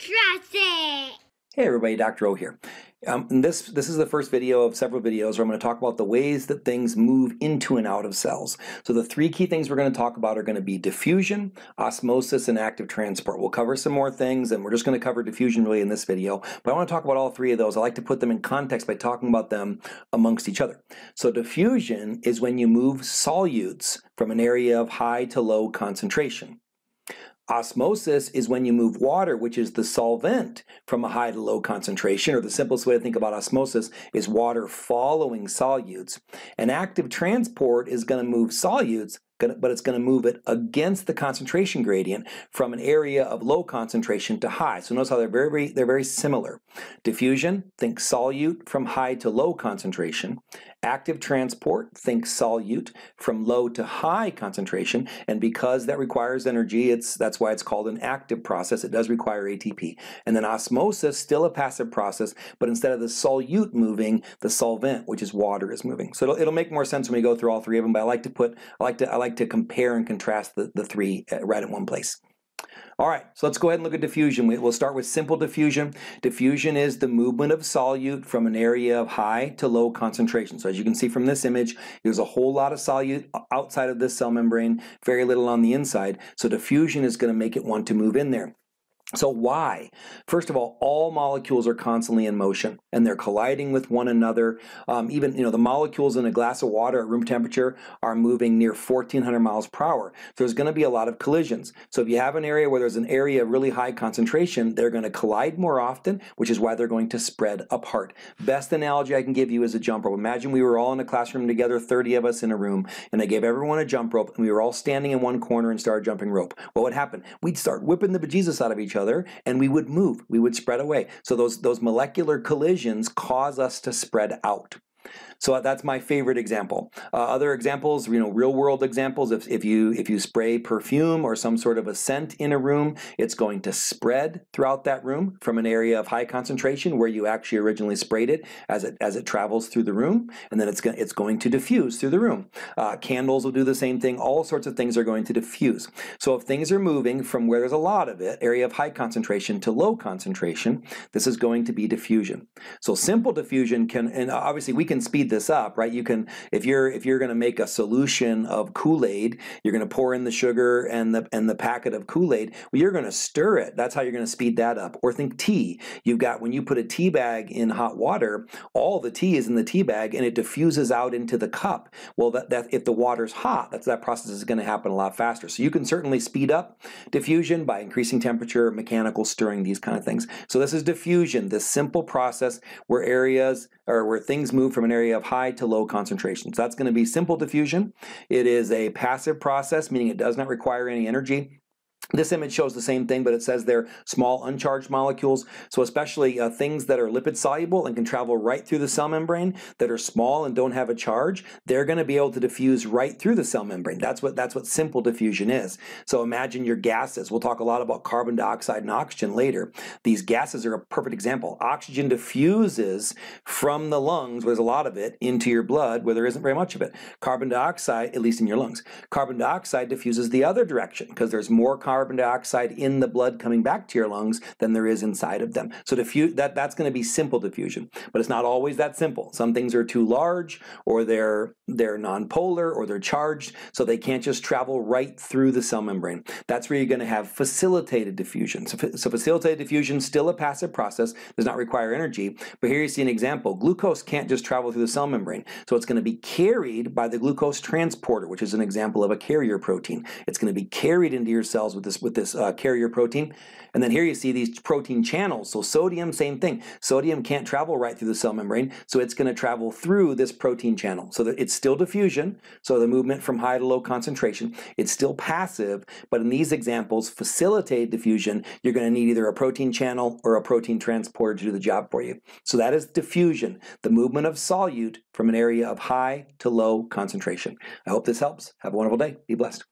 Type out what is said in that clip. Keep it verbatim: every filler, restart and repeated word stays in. Cross it! Hey everybody, Doctor O here. Um, and this, this is the first video of several videos where I'm going to talk about the ways that things move into and out of cells. So the three key things we're going to talk about are going to be diffusion, osmosis, and active transport. We'll cover some more things, and we're just going to cover diffusion really in this video. But I want to talk about all three of those. I like to put them in context by talking about them amongst each other. So diffusion is when you move solutes from an area of high to low concentration. Osmosis is when you move water, which is the solvent, from a high to low concentration, or the simplest way to think about osmosis is water following solutes. And active transport is going to move solutes, but it's going to move it against the concentration gradient from an area of low concentration to high. So notice how they're very, very, they're very similar. Diffusion, think solute from high to low concentration. Active transport, think solute from low to high concentration. And because that requires energy, it's, that's why it's called an active process. It does require A T P. And then osmosis, still a passive process, but instead of the solute moving, the solvent, which is water, is moving. So it'll, it'll make more sense when we go through all three of them, but I like to put, I like to, I like to compare and contrast the, the three right in one place. All right, so let's go ahead and look at diffusion. We'll start with simple diffusion. Diffusion is the movement of solute from an area of high to low concentration. So as you can see from this image, there's a whole lot of solute outside of this cell membrane, very little on the inside. So diffusion is going to make it want to move in there. So why? First of all, all molecules are constantly in motion, and they're colliding with one another. Um, even, you know, the molecules in a glass of water at room temperature are moving near fourteen hundred miles per hour. So there's going to be a lot of collisions. So if you have an area where there's an area of really high concentration, they're going to collide more often, which is why they're going to spread apart. Best analogy I can give you is a jump rope. Imagine we were all in a classroom together, thirty of us in a room, and I gave everyone a jump rope, and we were all standing in one corner and started jumping rope. What would happen? We'd start whipping the bejesus out of each other. Other, and we would move, we would spread away. So those, those molecular collisions cause us to spread out. So that's my favorite example. Uh, other examples, you know, real world examples, if, if, you, if you spray perfume or some sort of a scent in a room, it's going to spread throughout that room from an area of high concentration where you actually originally sprayed it as it, as it travels through the room, and then it's, go, it's going to diffuse through the room. Uh, candles will do the same thing. All sorts of things are going to diffuse. So if things are moving from where there's a lot of it, area of high concentration to low concentration, this is going to be diffusion. So simple diffusion can, and obviously we can speed this up, right? You can, if you're if you're going to make a solution of Kool-Aid, you're going to pour in the sugar and the and the packet of Kool-Aid. Well, you're going to stir it. That's how you're going to speed that up. Or think tea. You've got, when you put a tea bag in hot water, all the tea is in the tea bag and it diffuses out into the cup. Well, that, that if the water's hot, that's, that process is going to happen a lot faster. So you can certainly speed up diffusion by increasing temperature, mechanical stirring, these kind of things. So this is diffusion, this simple process where areas or where things move from an area of high to low concentration. So that's going to be simple diffusion. It is a passive process, meaning it does not require any energy. This image shows the same thing, but it says they're small uncharged molecules. So especially uh, things that are lipid soluble and can travel right through the cell membrane, that are small and don't have a charge, they're going to be able to diffuse right through the cell membrane. That's what, that's what simple diffusion is. So imagine your gases. We'll talk a lot about carbon dioxide and oxygen later. These gases are a perfect example. Oxygen diffuses from the lungs, where there's a lot of it, into your blood, where there isn't very much of it. Carbon dioxide, at least in your lungs, carbon dioxide diffuses the other direction because there's more carbon carbon dioxide in the blood coming back to your lungs than there is inside of them. So diffu that, that's going to be simple diffusion, but it's not always that simple. Some things are too large, or they're, they're nonpolar, or they're charged, so they can't just travel right through the cell membrane. That's where you're going to have facilitated diffusion. So, so facilitated diffusion, still a passive process, does not require energy, but here you see an example. Glucose can't just travel through the cell membrane, so it's going to be carried by the glucose transporter, which is an example of a carrier protein. It's going to be carried into your cells with this, with this uh, carrier protein. And then here you see these protein channels. So sodium, same thing. Sodium can't travel right through the cell membrane, so it's going to travel through this protein channel. So that it's still diffusion, so the movement from high to low concentration. It's still passive, but in these examples, facilitated diffusion, you're going to need either a protein channel or a protein transporter to do the job for you. So that is diffusion, the movement of solute from an area of high to low concentration. I hope this helps. Have a wonderful day. Be blessed.